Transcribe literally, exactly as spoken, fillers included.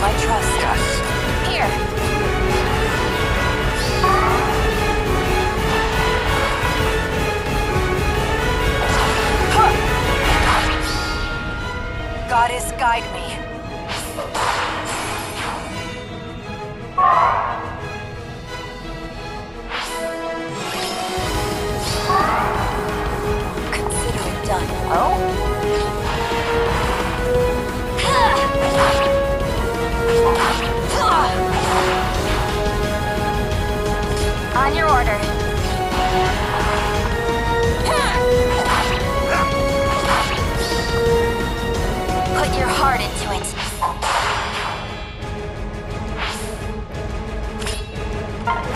my trust. Yes. Here. Huh. Goddess, guide me. Consider it done. Oh? On your order. Put your heart into it.